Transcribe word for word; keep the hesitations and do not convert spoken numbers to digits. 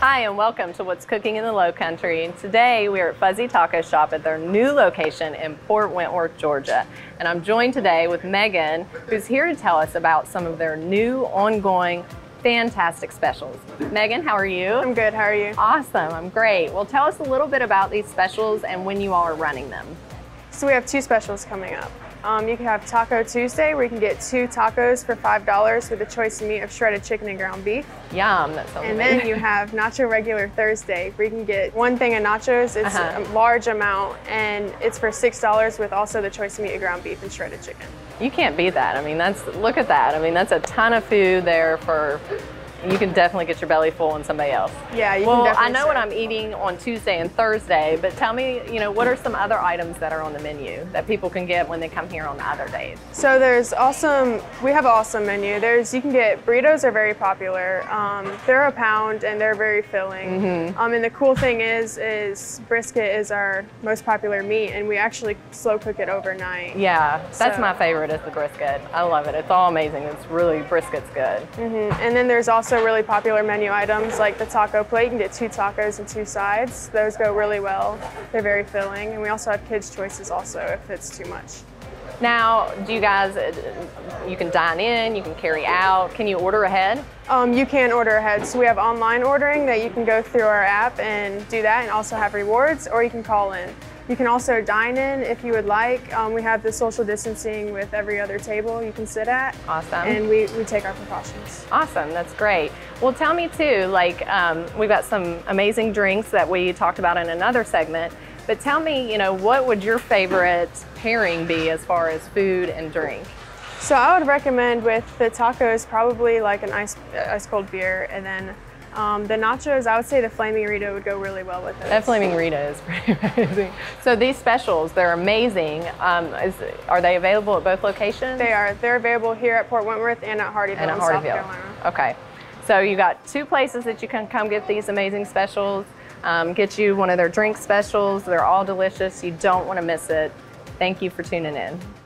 Hi, and welcome to What's Cooking in the Lowcountry. And today we are at Fuzzy Taco Shop at their new location in Port Wentworth, Georgia. And I'm joined today with Megan, who's here to tell us about some of their new, ongoing, fantastic specials. Megan, how are you? I'm good, how are you? Awesome, I'm great. Well, tell us a little bit about these specials and when you all are running them. So we have two specials coming up. Um, you can have Taco Tuesday, where you can get two tacos for five dollars with a choice meat of shredded chicken and ground beef. Yum, that sounds And amazing. Then you have Nacho Regular Thursday, where you can get one thing of nachos. It's uh-huh. a large amount, and it's for six dollars with also the choice meat of ground beef and shredded chicken. You can't beat that. I mean, that's, look at that. I mean, that's a ton of food there for, you can definitely get your belly full on somebody else. Yeah, you well, can definitely. Well, I know start. what I'm eating on Tuesday and Thursday, but tell me, you know, what are some other items that are on the menu that people can get when they come here on the other days? So there's awesome, we have an awesome menu. There's, you can get, burritos are very popular. Um, they're a pound and they're very filling. Mm-hmm. um, and the cool thing is, is brisket is our most popular meat, and we actually slow cook it overnight. Yeah, that's so. my favorite is the brisket. I love it, it's all amazing. It's really, brisket's good. Mm-hmm. And then there's also Also really popular menu items like the taco plate. You can get two tacos and two sides. Those go really well. They're very filling. And we also have kids' choices also if it's too much. Now, do you guys, you can dine in, you can carry out. Can you order ahead? Um, you can order ahead. So we have online ordering that you can go through our app and do that, and also have rewards, or you can call in. You can also dine in if you would like. Um, we have the social distancing with every other table you can sit at. Awesome. And we, we take our precautions. Awesome, that's great. Well, tell me too, like um, we've got some amazing drinks that we talked about in another segment, but tell me, you know, what would your favorite pairing be as far as food and drink? So I would recommend with the tacos, probably like an ice, ice cold beer, and then Um, the nachos, I would say the Flaming Rita would go really well with it. That Flaming Rita is pretty amazing. So these specials, they're amazing. Um, is, are they available at both locations? They are. They're available here at Port Wentworth and at Hardeeville and at Hardeeville. South Carolina. Okay. So you got two places that you can come get these amazing specials. Um, get you one of their drink specials. They're all delicious. You don't want to miss it. Thank you for tuning in.